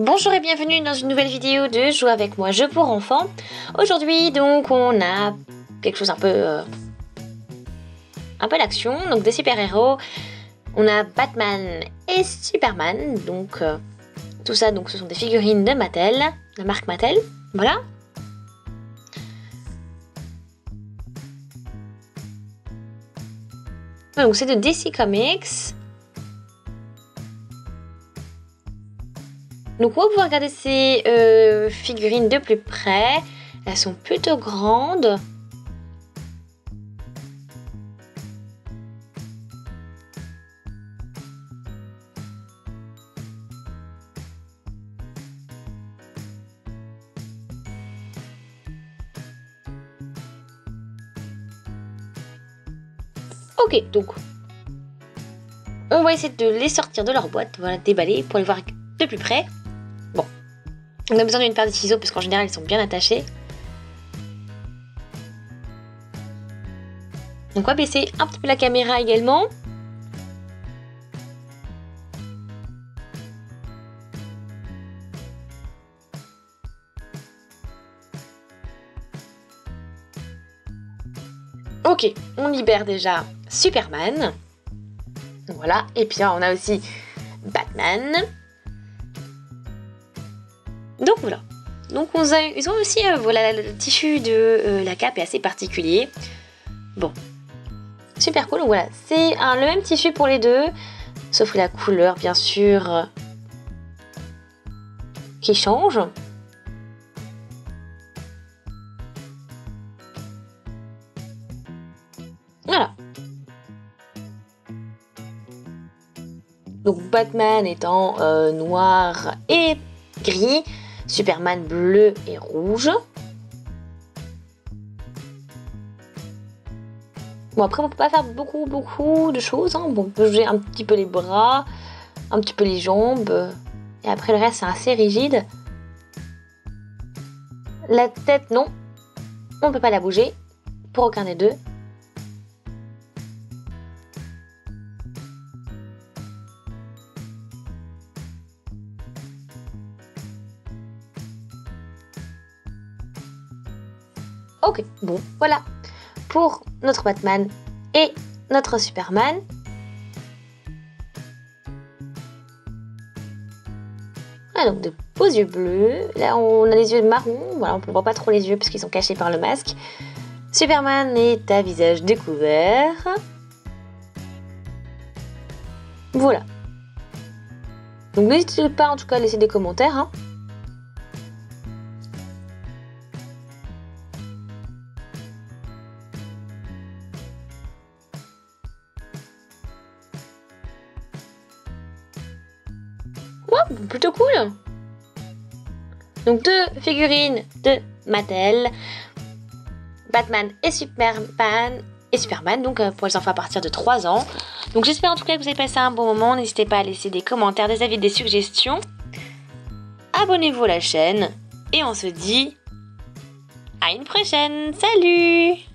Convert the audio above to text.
Bonjour et bienvenue dans une nouvelle vidéo de Jouer avec moi, jeu pour enfants. Aujourd'hui donc on a quelque chose un peu d'action, donc des super-héros. On a Batman et Superman, donc tout ça donc ce sont des figurines de Mattel, la marque Mattel, voilà. Donc c'est de DC Comics. Donc on va pouvoir regarder ces figurines de plus près. Elles sont plutôt grandes. Ok, donc on va essayer de les sortir de leur boîte, voilà, déballer pour les voir de plus près. On a besoin d'une paire de ciseaux parce qu'en général ils sont bien attachés. Donc on va baisser un petit peu la caméra également. Ok, on libère déjà Superman. Voilà, et puis on a aussi Batman. Donc voilà, donc ils ont aussi, voilà, le tissu de la cape est assez particulier. Bon, super cool, donc voilà, c'est le même tissu pour les deux, sauf la couleur bien sûr qui change. Voilà. Donc Batman étant noir et gris. Superman bleu et rouge. Bon, après on peut pas faire beaucoup de choses, hein. Bon, on peut bouger un petit peu les bras, un petit peu les jambes, et après le reste c'est assez rigide. La tête non, on peut pas la bouger pour aucun des deux. Ok, bon, voilà pour notre Batman et notre Superman. Ah, donc de beaux yeux bleus. Là, on a les yeux marrons. Voilà, on ne voit pas trop les yeux parce qu'ils sont cachés par le masque. Superman est à visage découvert. Voilà. Donc n'hésitez pas en tout cas à laisser des commentaires, hein. Wow, plutôt cool. Donc deux figurines de Mattel, Batman et Superman, donc pour les enfants à partir de 3 ans. Donc j'espère en tout cas que vous avez passé un bon moment. N'hésitez pas à laisser des commentaires, des avis, des suggestions. Abonnez-vous à la chaîne et on se dit à une prochaine. Salut!